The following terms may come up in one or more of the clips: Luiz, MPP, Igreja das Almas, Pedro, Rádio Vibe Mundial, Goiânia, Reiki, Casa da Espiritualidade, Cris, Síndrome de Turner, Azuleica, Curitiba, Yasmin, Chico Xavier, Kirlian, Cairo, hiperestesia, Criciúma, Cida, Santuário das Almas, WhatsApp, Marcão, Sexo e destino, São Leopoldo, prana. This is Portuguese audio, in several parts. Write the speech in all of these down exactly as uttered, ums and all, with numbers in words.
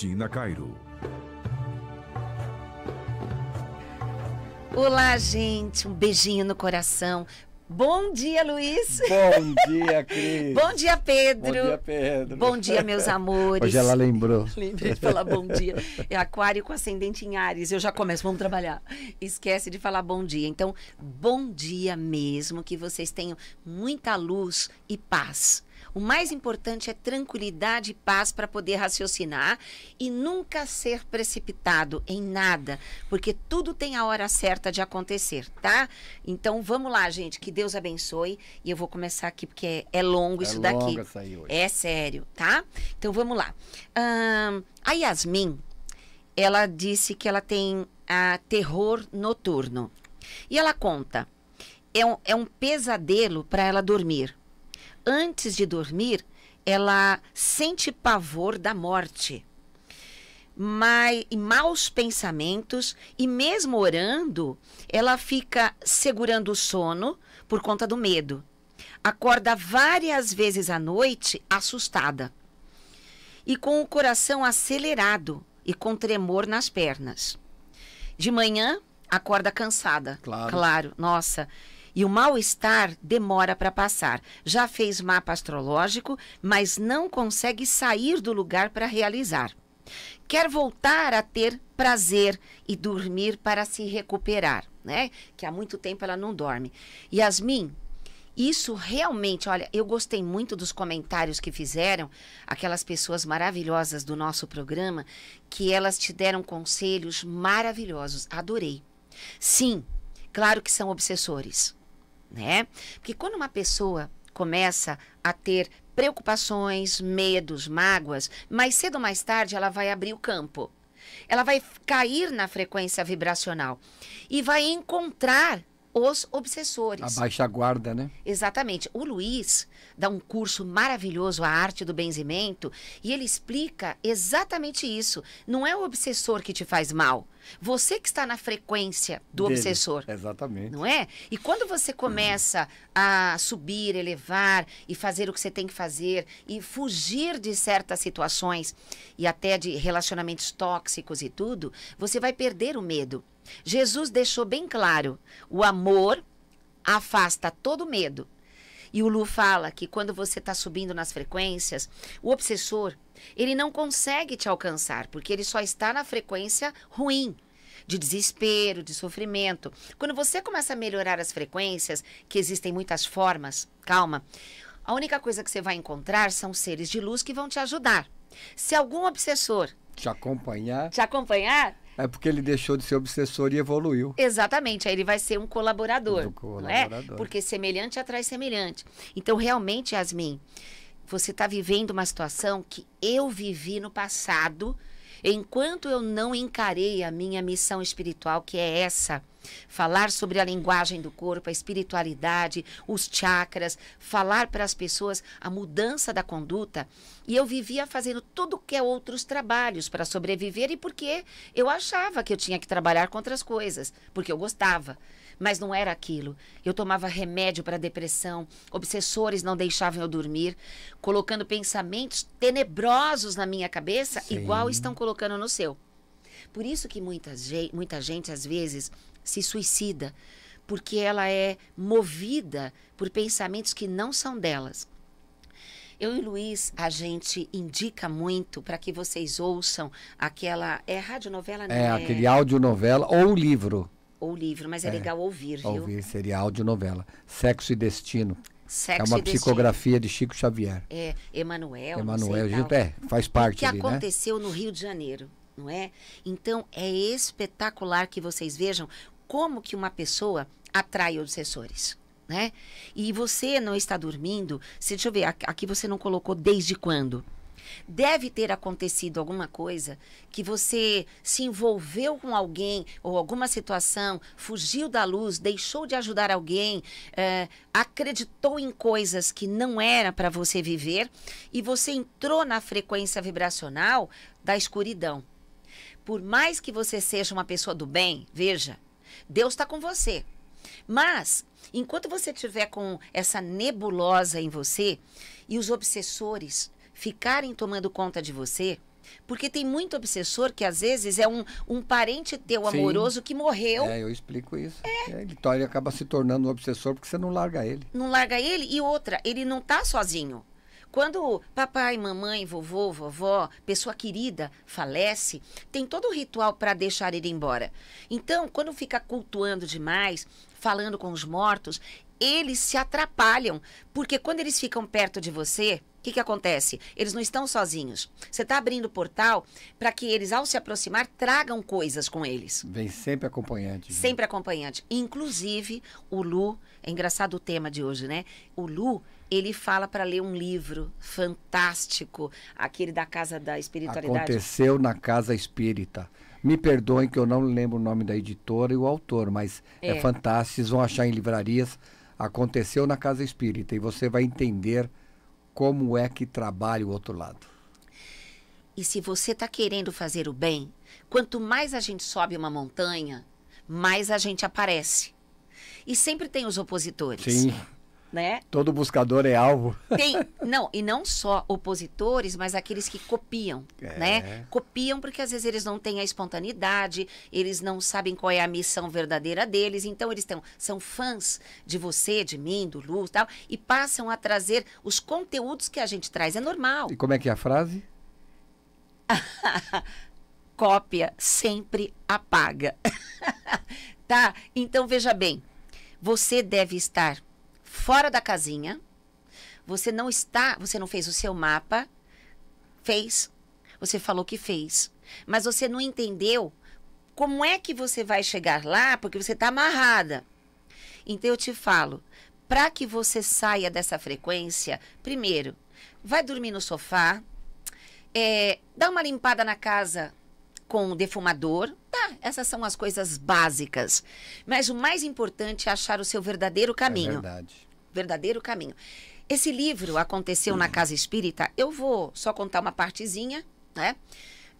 Palestina, Cairo. Olá, gente. Um beijinho no coração. Bom dia, Luiz. Bom dia, Cris. Bom dia, Pedro. Bom dia, Pedro. Bom dia, meus amores. Hoje ela lembrou. Lembrei de falar bom dia. É aquário com ascendente em Áries. Eu já começo, vamos trabalhar. Esquece de falar bom dia. Então, bom dia mesmo, que vocês tenham muita luz e paz. O mais importante é tranquilidade e paz para poder raciocinar e nunca ser precipitado em nada, porque tudo tem a hora certa de acontecer, tá? Então, vamos lá, gente, que Deus abençoe. E eu vou começar aqui, porque é, é longo isso daqui. É sério, tá? Então, vamos lá. Hum, a Yasmin, ela disse que ela tem a terror noturno. E ela conta, é um, é um pesadelo para ela dormir. Antes de dormir, ela sente pavor da morte, mas, e maus pensamentos, e mesmo orando, ela fica segurando o sono por conta do medo. Acorda várias vezes à noite assustada e com o coração acelerado e com tremor nas pernas. De manhã, acorda cansada. Claro. Claro, nossa. E o mal-estar demora para passar. Já fez mapa astrológico, mas não consegue sair do lugar para realizar. Quer voltar a ter prazer e dormir para se recuperar, né? Que há muito tempo ela não dorme. Yasmin, isso realmente, olha, eu gostei muito dos comentários que fizeram aquelas pessoas maravilhosas do nosso programa, que elas te deram conselhos maravilhosos. Adorei. Sim, claro que são obsessores. Né? Porque quando uma pessoa começa a ter preocupações, medos, mágoas, mais cedo ou mais tarde ela vai abrir o campo. Ela vai cair na frequência vibracional e vai encontrar os obsessores. A baixa guarda, né? Exatamente. O Luiz dá um curso maravilhoso, A Arte do Benzimento, e ele explica exatamente isso. Não é o obsessor que te faz mal. Você que está na frequência do dele, obsessor. Exatamente. Não é? E quando você começa hum. a subir, elevar e fazer o que você tem que fazer e fugir de certas situações e até de relacionamentos tóxicos e tudo, você vai perder o medo. Jesus deixou bem claro, o amor afasta todo medo. E o Lu fala que quando você está subindo nas frequências, o obsessor, ele não consegue te alcançar, porque ele só está na frequência ruim, de desespero, de sofrimento. Quando você começa a melhorar as frequências, que existem muitas formas, calma, a única coisa que você vai encontrar são seres de luz que vão te ajudar. Se algum obsessor te acompanhar... Te acompanhar... É porque ele deixou de ser obsessor e evoluiu. Exatamente, aí ele vai ser um colaborador, um colaborador. Não é? Porque semelhante atrai semelhante. Então, realmente, Yasmin, você está vivendo uma situação que eu vivi no passado, enquanto eu não encarei a minha missão espiritual, que é essa. Falar sobre a linguagem do corpo, a espiritualidade, os chakras, falar para as pessoas a mudança da conduta. E eu vivia fazendo tudo que é outros trabalhos para sobreviver, e porque eu achava que eu tinha que trabalhar com outras coisas, porque eu gostava. Mas não era aquilo. Eu tomava remédio para depressão, obsessores não deixavam eu dormir, colocando pensamentos tenebrosos na minha cabeça, sim, igual estão colocando no seu. Por isso que muita gente, muita gente às vezes se suicida, porque ela é movida por pensamentos que não são delas. Eu e o Luiz, a gente indica muito para que vocês ouçam aquela... É radionovela, né? É, aquele audionovela ou livro. Ou livro, mas é, é legal ouvir, viu? Ouvir, seria audionovela. Sexo e Destino. Sexo é uma psicografia de Chico Xavier. É, Emanuel. Emanuel, é, faz parte que ali, né? O que aconteceu no Rio de Janeiro. Não é? Então, é espetacular que vocês vejam como que uma pessoa atrai obsessores, né? E você não está dormindo, se, deixa eu ver, aqui você não colocou desde quando. Deve ter acontecido alguma coisa que você se envolveu com alguém ou alguma situação, fugiu da luz, deixou de ajudar alguém, é, acreditou em coisas que não era para você viver e você entrou na frequência vibracional da escuridão. Por mais que você seja uma pessoa do bem, veja, Deus está com você. Mas, enquanto você estiver com essa nebulosa em você e os obsessores ficarem tomando conta de você, Porque tem muito obsessor que às vezes é um, um parente teu amoroso. Sim. Que morreu. É, eu explico isso. É. É, então ele acaba se tornando um obsessor porque você não larga ele. Não larga ele e outra, ele não tá sozinho. Quando papai, mamãe, vovô, vovó, pessoa querida falece, tem todo o ritual para deixar ele embora. Então, quando fica cultuando demais, falando com os mortos, eles se atrapalham, porque quando eles ficam perto de você, o que que acontece? Eles não estão sozinhos. Você está abrindo o portal para que eles, ao se aproximar, tragam coisas com eles. Vem sempre acompanhante. Gente. Sempre acompanhante. Inclusive, o Lu, é engraçado o tema de hoje, né? O Lu... ele fala para ler um livro fantástico, aquele da Casa da Espiritualidade. Aconteceu na Casa Espírita. Me perdoem que eu não lembro o nome da editora e o autor, mas é, é fantástico. Vocês vão achar em livrarias. Aconteceu na Casa Espírita. E você vai entender como é que trabalha o outro lado. E se você está querendo fazer o bem, quanto mais a gente sobe uma montanha, mais a gente aparece. E sempre tem os opositores. Sim. Né? Todo buscador é alvo. Tem, não, e não só opositores, mas aqueles que copiam, é. né? Copiam porque às vezes eles não têm a espontaneidade, eles não sabem qual é a missão verdadeira deles, então eles tão, são fãs de você, de mim, do Lu e tal, e passam a trazer os conteúdos que a gente traz, é normal. E como é que é a frase? Cópia sempre apaga. Tá? Então veja bem, você deve estar fora da casinha, você não está, você não fez o seu mapa, fez, você falou que fez, mas você não entendeu como é que você vai chegar lá, porque você está amarrada. Então eu te falo, para que você saia dessa frequência, primeiro, vai dormir no sofá, é, dá uma limpada na casa com o defumador, tá, essas são as coisas básicas, mas o mais importante é achar o seu verdadeiro caminho. É verdade. Verdadeiro caminho. Esse livro aconteceu na Casa Espírita, eu vou só contar uma partezinha, né,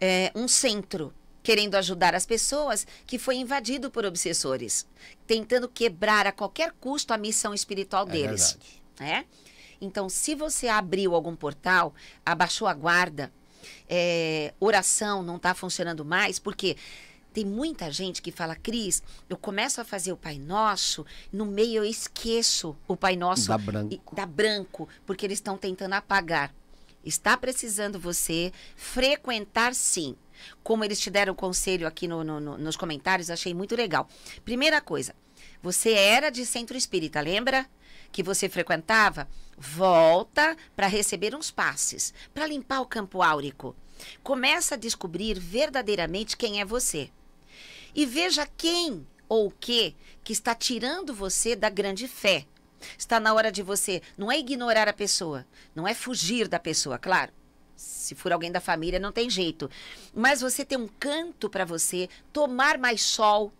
é um centro querendo ajudar as pessoas que foi invadido por obsessores, tentando quebrar a qualquer custo a missão espiritual deles. É verdade. Né? Então, se você abriu algum portal, abaixou a guarda, É, oração não está funcionando mais, porque tem muita gente que fala, Cris, eu começo a fazer o Pai Nosso, no meio eu esqueço o Pai Nosso. Dá branco. E, dá branco, porque eles estão tentando apagar. Está precisando você frequentar, sim. Como eles te deram conselho aqui no, no, no, nos comentários, achei muito legal. Primeira coisa, você era de centro espírita, lembra? Que você frequentava, volta para receber uns passes, para limpar o campo áurico. Começa a descobrir verdadeiramente quem é você. E veja quem ou o que que está tirando você da grande fé. Está na hora de você, não é ignorar a pessoa, não é fugir da pessoa, claro. Se for alguém da família, não tem jeito. Mas você tem um canto para você, tomar mais sol,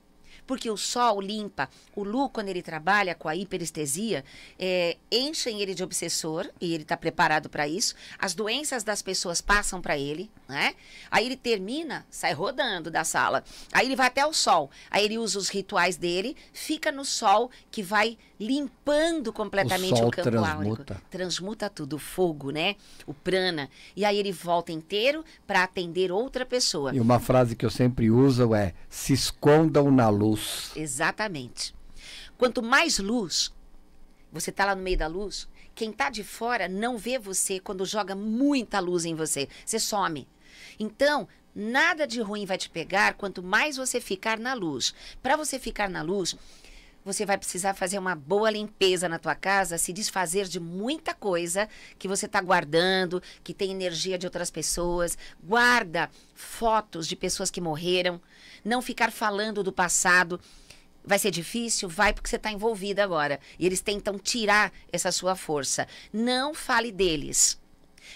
porque o sol limpa. O Lu, quando ele trabalha com a hiperestesia, é, enchem ele de obsessor, e ele está preparado para isso. As doenças das pessoas passam para ele, né? Aí ele termina, sai rodando da sala. Aí ele vai até o sol. Aí ele usa os rituais dele, fica no sol, que vai limpando completamente o, o campo áurico. Transmuta tudo, o fogo, né? O prana. E aí ele volta inteiro para atender outra pessoa. E uma frase que eu sempre uso é, se escondam na luz. Exatamente. Quanto mais luz, você está lá no meio da luz, quem está de fora não vê você quando joga muita luz em você. Você some. Então, nada de ruim vai te pegar quanto mais você ficar na luz. Para você ficar na luz, você vai precisar fazer uma boa limpeza na tua casa, se desfazer de muita coisa que você está guardando, que tem energia de outras pessoas. Guarda fotos de pessoas que morreram. Não ficar falando do passado. Vai ser difícil? Vai, porque você está envolvida agora. E eles tentam tirar essa sua força. Não fale deles.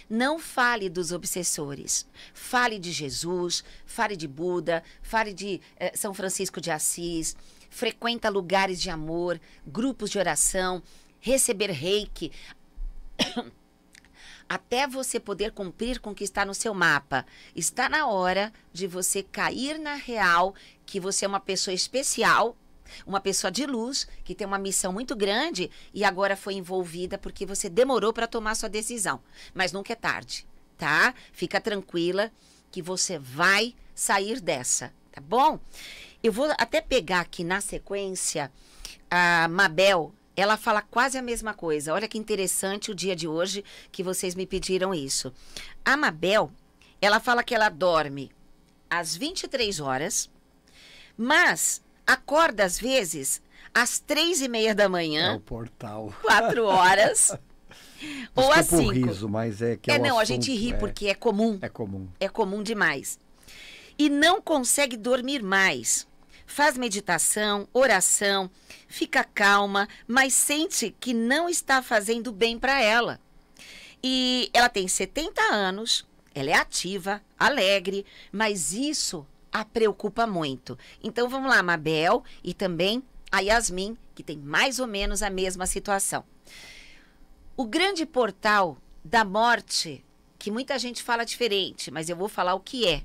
Não fale dos obsessores. Fale de Jesus, fale de Buda, fale de eh, São Francisco de Assis. Frequenta lugares de amor, grupos de oração, receber reiki, até você poder cumprir com o que está no seu mapa. Está na hora de você cair na real que você é uma pessoa especial, uma pessoa de luz, que tem uma missão muito grande e agora foi envolvida porque você demorou para tomar sua decisão. Mas nunca é tarde, tá? Fica tranquila. que você vai sair dessa, tá bom? Eu vou até pegar aqui na sequência a Mabel. Ela fala quase a mesma coisa. Olha que interessante o dia de hoje que vocês me pediram isso. A Mabel, ela fala que ela dorme às vinte e três horas, mas acorda às vezes às três e meia da manhã. É o portal. Quatro horas. Ou às cinco. Riso, mas é que é, é não, assunto, a gente ri é, porque é comum. É comum. É comum demais. E não consegue dormir mais. Faz meditação, oração, fica calma, mas sente que não está fazendo bem para ela. E ela tem setenta anos, ela é ativa, alegre, mas isso a preocupa muito. Então vamos lá, Mabel e também a Yasmin, que tem mais ou menos a mesma situação. O grande portal da morte, que muita gente fala diferente, mas eu vou falar o que é.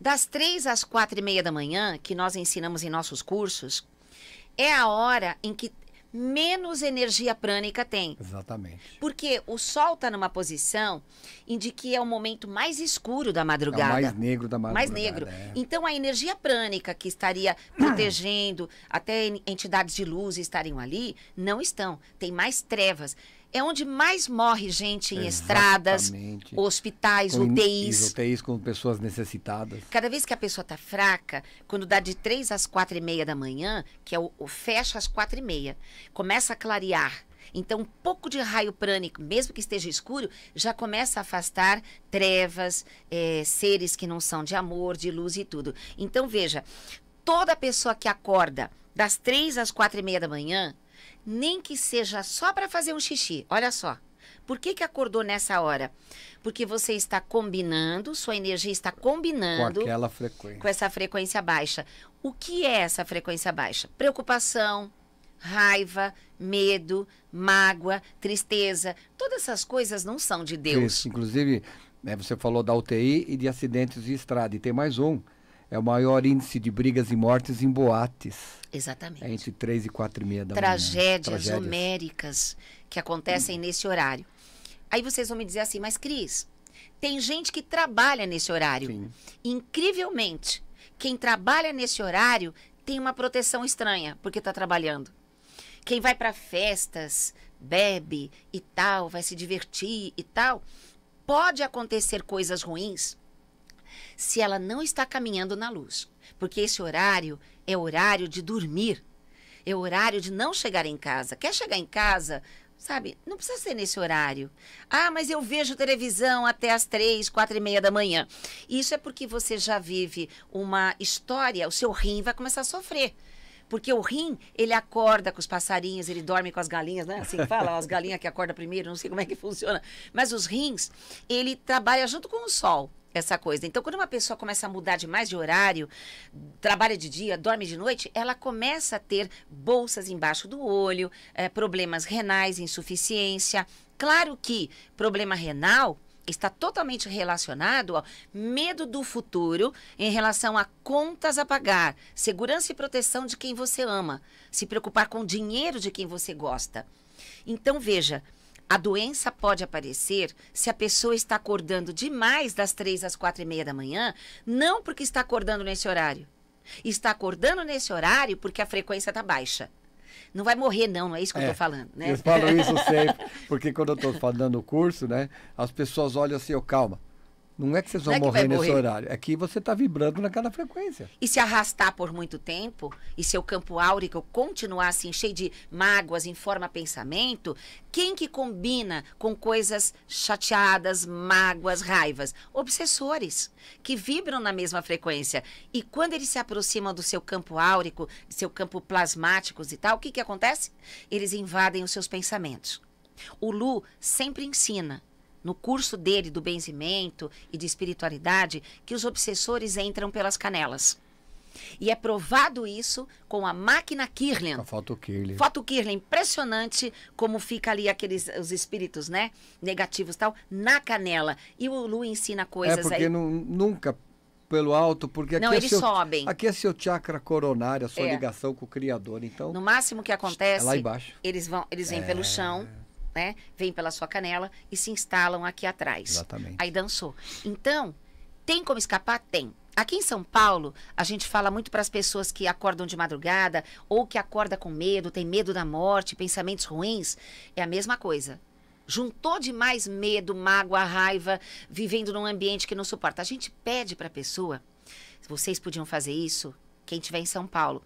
Das três às quatro e meia da manhã, que nós ensinamos em nossos cursos, é a hora em que menos energia prânica tem. Exatamente. Porque o sol está numa posição em que é o momento mais escuro da madrugada. É o mais negro da madrugada. Mais negro. É. Então, a energia prânica que estaria protegendo, até entidades de luz estariam ali, não estão. Tem mais trevas. É onde mais morre gente em estradas, hospitais, U T Is. U T Is com pessoas necessitadas. Cada vez que a pessoa está fraca, quando dá de três às quatro e meia da manhã, que é o, o fecha às quatro e meia, começa a clarear. Então, um pouco de raio prânico, mesmo que esteja escuro, já começa a afastar trevas, é, seres que não são de amor, de luz e tudo. Então, veja, toda pessoa que acorda das três às quatro e meia da manhã, nem que seja só para fazer um xixi. Olha só. Por que que acordou nessa hora? Porque você está combinando, sua energia está combinando... Com aquela frequência. Com essa frequência baixa. O que é essa frequência baixa? Preocupação, raiva, medo, mágoa, tristeza. Todas essas coisas não são de Deus. Isso, inclusive, né, você falou da U T I e de acidentes de estrada. E tem mais um. É o maior índice de brigas e mortes em boates. Exatamente. É entre três e quatro e meia da manhã. Tragédias, Tragédias homéricas que acontecem hum. nesse horário. Aí vocês vão me dizer assim, mas Cris, tem gente que trabalha nesse horário. Sim. Incrivelmente, quem trabalha nesse horário tem uma proteção estranha, porque está trabalhando. Quem vai para festas, bebe e tal, vai se divertir e tal, pode acontecer coisas ruins se ela não está caminhando na luz. Porque esse horário é horário de dormir, é horário de não chegar em casa. Quer chegar em casa, sabe, não precisa ser nesse horário. Ah, mas eu vejo televisão até as três, quatro e meia da manhã. Isso é porque você já vive uma história, o seu rim vai começar a sofrer. Porque o rim, ele acorda com os passarinhos, ele dorme com as galinhas, né? Assim fala, as galinhas que acordam primeiro, não sei como é que funciona. Mas os rins, ele trabalha junto com o sol. Essa coisa. Então, quando uma pessoa começa a mudar demais de horário, trabalha de dia, dorme de noite, ela começa a ter bolsas embaixo do olho, é, problemas renais, insuficiência. Claro que problema renal está totalmente relacionado ao medo do futuro em relação a contas a pagar, segurança e proteção de quem você ama, se preocupar com o dinheiro de quem você gosta. Então, veja... A doença pode aparecer se a pessoa está acordando demais das três às quatro e meia da manhã, não porque está acordando nesse horário. Está acordando nesse horário porque a frequência está baixa. Não vai morrer não, não é isso que é, eu estou falando, né? Eu falo isso sempre, porque quando eu estou falando o curso, né, as pessoas olham assim, oh, calma, não é que vocês vão é morrer nesse morrer. horário, é que você está vibrando naquela frequência. E se arrastar por muito tempo, e seu campo áurico continuar assim, cheio de mágoas, em forma pensamento... Quem que combina com coisas chateadas, mágoas, raivas? Obsessores, que vibram na mesma frequência. E quando eles se aproximam do seu campo áurico, do seu campo plasmático e tal, o que que acontece? Eles invadem os seus pensamentos. O Lu sempre ensina, no curso dele do benzimento e de espiritualidade, que os obsessores entram pelas canelas. E é provado isso com a máquina Kirlian. A foto Kirlian. Foto Kirlian, impressionante como fica ali aqueles os espíritos, né, negativos e tal, na canela. E o Lu ensina coisas aí. É porque aí... Não, nunca pelo alto, porque aqui, não, é eles seu, sobem. Aqui é seu chakra coronário, a sua é. ligação com o Criador. Então, no máximo que acontece, é lá embaixo. Eles vão, eles vêm é... pelo chão, né, vêm pela sua canela e se instalam aqui atrás. Exatamente. Aí dançou. Então... Tem como escapar? Tem. Aqui em São Paulo, a gente fala muito para as pessoas que acordam de madrugada ou que acordam com medo, tem medo da morte, pensamentos ruins. É a mesma coisa. Juntou demais medo, mágoa, raiva, vivendo num ambiente que não suporta. A gente pede para a pessoa, vocês podiam fazer isso, quem estiver em São Paulo,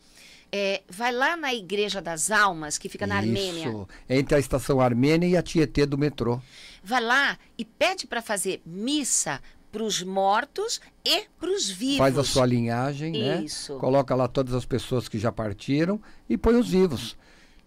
é, vai lá na Igreja das Almas, que fica na isso. Armênia. Entre a Estação Armênia e a Tietê do metrô. Vai lá e pede para fazer missa para os mortos e para os vivos. Faz a sua linhagem, isso. né? Coloca lá todas as pessoas que já partiram e põe os vivos.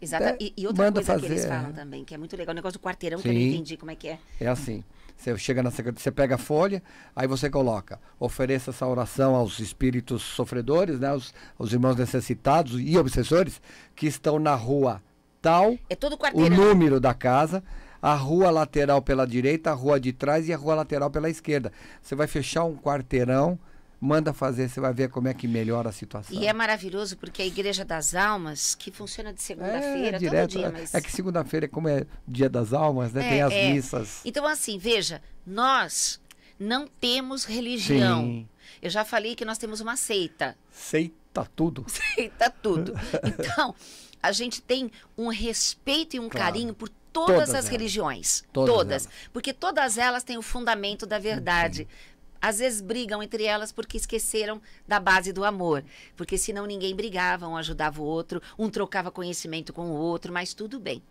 Exato. É, e, e outra manda coisa fazer, que eles falam é. também, que é muito legal, o negócio do quarteirão, sim, que eu não entendi como é que é. É assim, você chega na secretaria, você pega a folha, aí você coloca, ofereça essa oração aos espíritos sofredores, né? Os, os irmãos necessitados e obsessores que estão na rua tal, é todo o número da casa, a rua lateral pela direita, a rua de trás e a rua lateral pela esquerda. Você vai fechar um quarteirão, manda fazer, você vai ver como é que melhora a situação. E é maravilhoso porque a Igreja das Almas, que funciona de segunda-feira, é, todo dia. Mas... É que segunda-feira, como é dia das almas, né? É, tem as é. missas. Então, assim, veja, nós não temos religião. Sim. Eu já falei que nós temos uma seita. Seita tudo. Seita tudo. Então, a gente tem um respeito e um claro. carinho por Todas, todas as elas. religiões, todas, todas. porque todas elas têm o fundamento da verdade. Sim. Às vezes brigam entre elas porque esqueceram da base do amor, porque senão ninguém brigava, um ajudava o outro, um trocava conhecimento com o outro, mas tudo bem.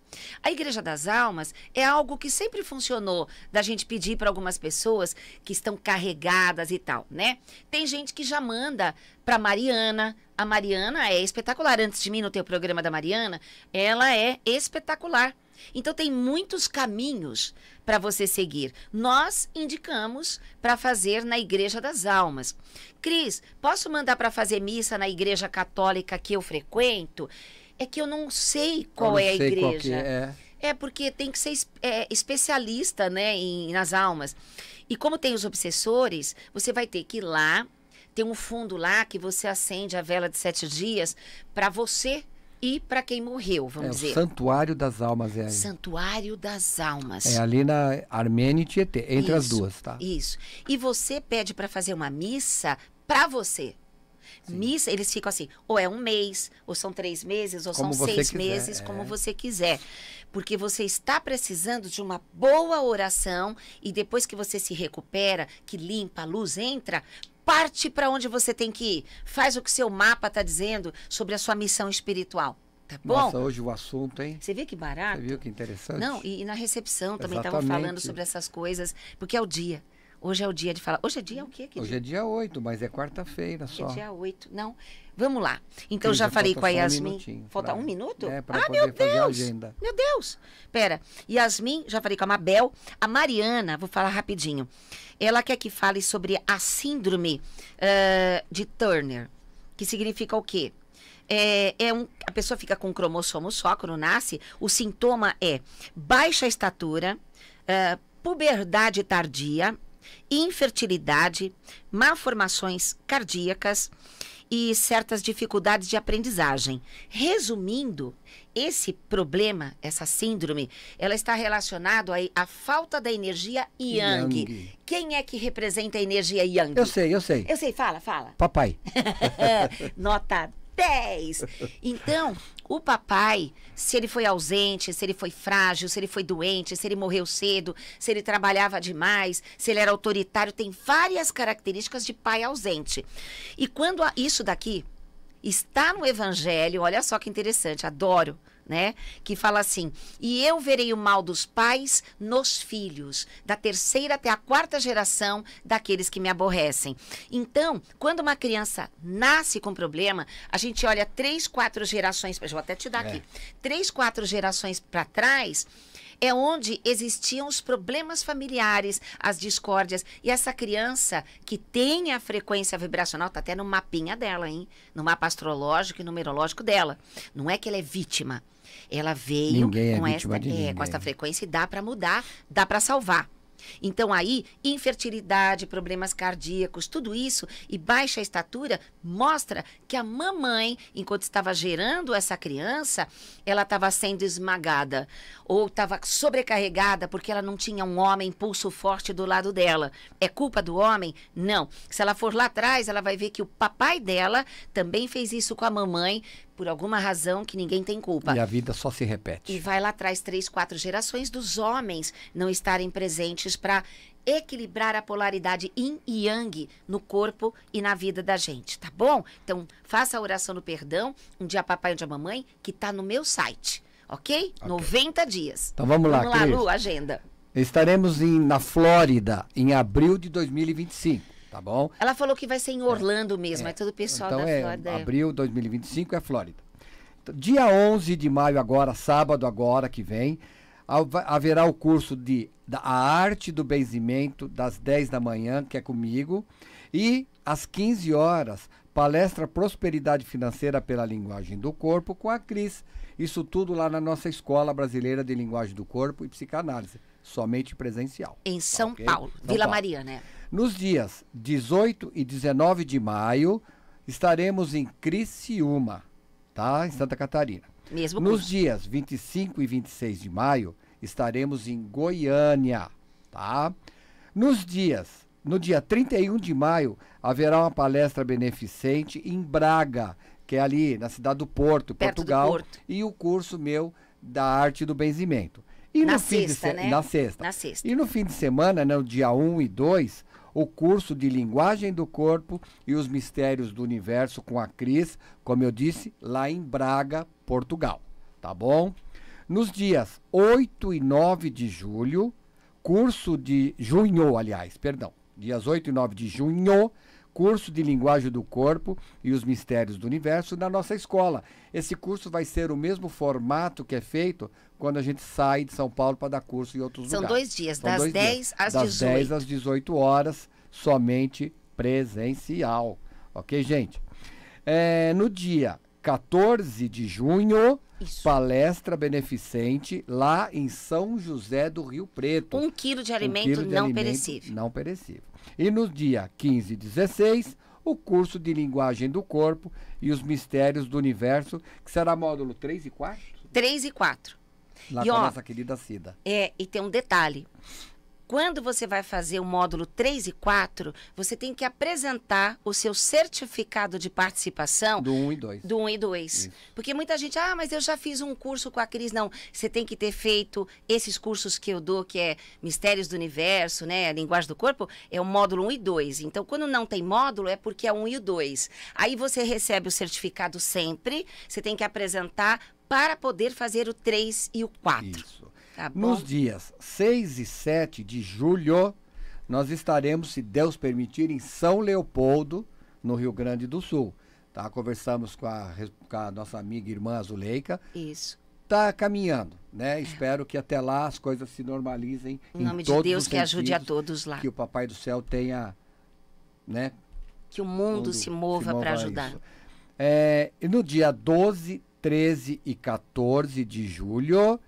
A Igreja das Almas é algo que sempre funcionou, da gente pedir para algumas pessoas que estão carregadas e tal, né? Tem gente que já manda para Mariana. A Mariana é espetacular. Antes de mim, no teu programa da Mariana, ela é espetacular. Então, tem muitos caminhos para você seguir. Nós indicamos para fazer na Igreja das Almas. Cris, posso mandar para fazer missa na igreja católica que eu frequento? É que eu não sei qual não é sei a igreja. Qual que é. É porque tem que ser é, especialista, né, em, nas almas. E como tem os obsessores, você vai ter que ir lá. Tem um fundo lá que você acende a vela de sete dias para você e para quem morreu, vamos é, dizer. É o Santuário das Almas. É aí. Santuário das Almas. É ali na Armênia e Tietê, entre isso, as duas, tá? Isso. E você pede para fazer uma missa para você. Sim. Missa, eles ficam assim, ou é um mês, ou são três meses, ou como são seis quiser, meses, é. como você quiser. Porque você está precisando de uma boa oração e depois que você se recupera, que limpa, a luz entra... Parte para onde você tem que ir. Faz o que seu mapa está dizendo sobre a sua missão espiritual. Tá bom? Nossa, hoje o assunto, hein? Você viu que barato? Você viu que interessante? Não, e, e na recepção também estavam falando sobre essas coisas, porque é o dia. Hoje é o dia de falar. Hoje é dia o quê? Que hoje dia? é dia oito, mas é quarta-feira só. É dia oito. Não, vamos lá. Então, Cris, já falei com a Yasmin. Um falta pra... um minuto? É, pra ah, poder meu Deus! Agenda. Meu Deus! Pera, Yasmin, já falei com a Mabel. A Mariana, vou falar rapidinho. Ela quer que fale sobre a síndrome uh, de Turner, que significa o quê? É, é um, a pessoa fica com um cromossomo só quando nasce. O sintoma é baixa estatura, uh, puberdade tardia, infertilidade, malformações cardíacas e certas dificuldades de aprendizagem. Resumindo, esse problema, essa síndrome, ela está relacionada à falta da energia yang. yang. Quem é que representa a energia yang? Eu sei, eu sei. Eu sei, fala, fala. Papai. Nota dez. Então, o papai, se ele foi ausente, se ele foi frágil, se ele foi doente, se ele morreu cedo, se ele trabalhava demais, se ele era autoritário, tem várias características de pai ausente. E quando isso daqui está no Evangelho, olha só que interessante, adoro, né? Que fala assim, e eu verei o mal dos pais nos filhos, da terceira até a quarta geração daqueles que me aborrecem. Então, quando uma criança nasce com problema, a gente olha três, quatro gerações, eu vou até te dar é. aqui, três, quatro gerações para trás, é onde existiam os problemas familiares, as discórdias. E essa criança que tem a frequência vibracional, tá até no mapinha dela, hein? No mapa astrológico e numerológico dela. Não é que ela é vítima. Ela veio com, é esta, é, com esta frequência e dá para mudar, dá para salvar. Então aí, infertilidade, problemas cardíacos, tudo isso e baixa estatura mostra que a mamãe, enquanto estava gerando essa criança, ela estava sendo esmagada ou estava sobrecarregada porque ela não tinha um homem pulso forte do lado dela. É culpa do homem? Não. Se ela for lá atrás, ela vai ver que o papai dela também fez isso com a mamãe, por alguma razão que ninguém tem culpa. E a vida só se repete. E vai lá atrás três, quatro gerações dos homens não estarem presentes para equilibrar a polaridade yin e yang no corpo e na vida da gente, tá bom? Então, faça a oração do perdão, um dia papai, um dia mamãe, que tá no meu site, ok? okay. noventa dias. Então vamos lá, Cris. Vamos lá, Lu, agenda. Estaremos em, na Flórida em abril de dois mil e vinte e cinco. Tá bom? Ela falou que vai ser em Orlando é, mesmo, é, é todo o pessoal então da é, Flórida. Abril de dois mil e vinte e cinco é Flórida. Dia onze de maio agora, sábado agora que vem, haverá o curso de da, A Arte do Benzimento, das dez da manhã, que é comigo, e às quinze horas, palestra Prosperidade Financeira pela Linguagem do Corpo com a Cris. Isso tudo lá na nossa Escola Brasileira de Linguagem do Corpo e Psicanálise, somente presencial. Em São okay? Paulo, São Vila Paulo. Mariana, é. Nos dias dezoito e dezenove de maio, estaremos em Criciúma, tá? Em Santa Catarina. Mesmo Nos curso. dias vinte e cinco e vinte e seis de maio, estaremos em Goiânia, tá? Nos dias, no dia trinta e um de maio, haverá uma palestra beneficente em Braga, que é ali na cidade do Porto, Perto Portugal, do Porto. E o curso meu da Arte do Benzimento. E na, no sexta, fim de se... né? na sexta, né? Na sexta. E no fim de semana, né, no dia um e dois, o curso de Linguagem do Corpo e os Mistérios do Universo com a Cris, como eu disse, lá em Braga, Portugal, tá bom? Nos dias oito e nove de julho, curso de junho, aliás, perdão, dias oito e nove de junho, curso de Linguagem do Corpo e os Mistérios do Universo na nossa escola. Esse curso vai ser o mesmo formato que é feito quando a gente sai de São Paulo para dar curso em outros São lugares. São dois dias, São das dois dez dias, às das dezoito. Das dez às dezoito horas, somente presencial. Ok, gente? É, no dia quatorze de junho, Isso. palestra beneficente lá em São José do Rio Preto. Um quilo de alimento um quilo de não alimento perecível. Não perecível. E no dia quinze e dezesseis, o curso de Linguagem do Corpo e os Mistérios do Universo, que será módulo três e quatro? três e quatro. Lá e com ó, a nossa querida Cida. É, e tem um detalhe. Quando você vai fazer o módulo três e quatro, você tem que apresentar o seu certificado de participação... Do um e dois. Do um e dois. Isso. Porque muita gente... Ah, mas eu já fiz um curso com a Cris. Não, você tem que ter feito esses cursos que eu dou, que é Mistérios do Universo, né? Linguagem do Corpo, é o módulo um e dois. Então, quando não tem módulo, é porque é um e o dois. Aí você recebe o certificado sempre, você tem que apresentar para poder fazer o três e o quatro. Isso. Tá bom. Nos dias seis e sete de julho, nós estaremos, se Deus permitir, em São Leopoldo, no Rio Grande do Sul. Tá? Conversamos com a, com a nossa amiga e irmã Azuleica. Isso. Está caminhando, né? É. Espero que até lá as coisas se normalizem. Em nome de Deus, que ajude a todos lá. Que o Papai do Céu tenha, né? Que o mundo se mova para ajudar. É, e no dia doze, treze e quatorze de julho...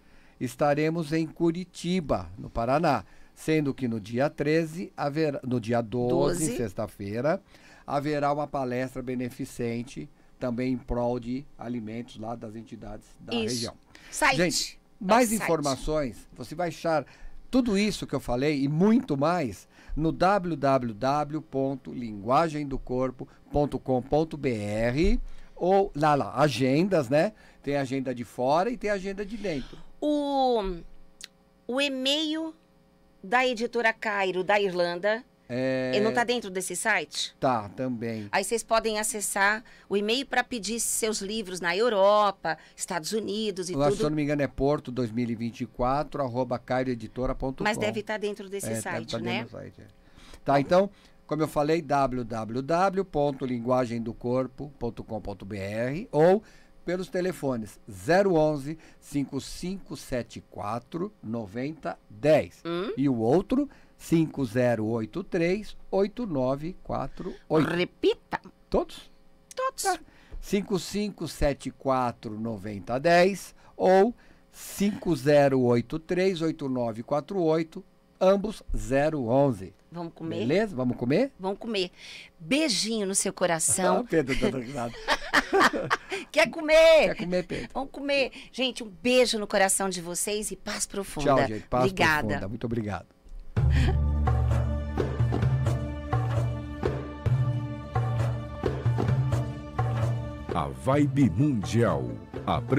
estaremos em Curitiba, no Paraná, sendo que no dia treze, haverá, no dia doze, doze. sexta-feira, haverá uma palestra beneficente também em prol de alimentos lá das entidades da isso. região. Site. Gente, mais Nosso informações, site. Você vai achar tudo isso que eu falei e muito mais no w w w ponto linguagem do corpo ponto com ponto b r ou lá, lá, agendas, né? Tem agenda de fora e tem agenda de dentro. O, o e-mail da editora Cairo, da Irlanda, é... ele não está dentro desse site? Tá, também. Aí vocês podem acessar o e-mail para pedir seus livros na Europa, Estados Unidos e eu tudo. Se eu não me engano é porto dois mil e vinte e quatro arroba cairoeditora ponto com. Mas deve estar tá dentro desse é, site, tá né? Dentro do site, é. Tá, então, como eu falei, w w w ponto linguagem do corpo ponto com ponto b r ou... pelos telefones zero onze, cinco cinco sete quatro, nove zero um zero hum? e o outro cinco zero oito três, oito nove quatro oito. Repita. Todos? Todos. Tá. cinco cinco sete quatro, nove zero um zero ou cinco zero oito três, oito nove quatro oito. ambos zero onze. Vamos comer? Beleza? Vamos comer? Vamos comer. Beijinho no seu coração. Pedro, tá tranquilo. Quer comer? Quer comer, Pedro? Vamos comer. Gente, um beijo no coração de vocês e paz profunda. Tchau, gente. Paz Obrigada. Profunda. Muito obrigado. A Vibe Mundial apresenta.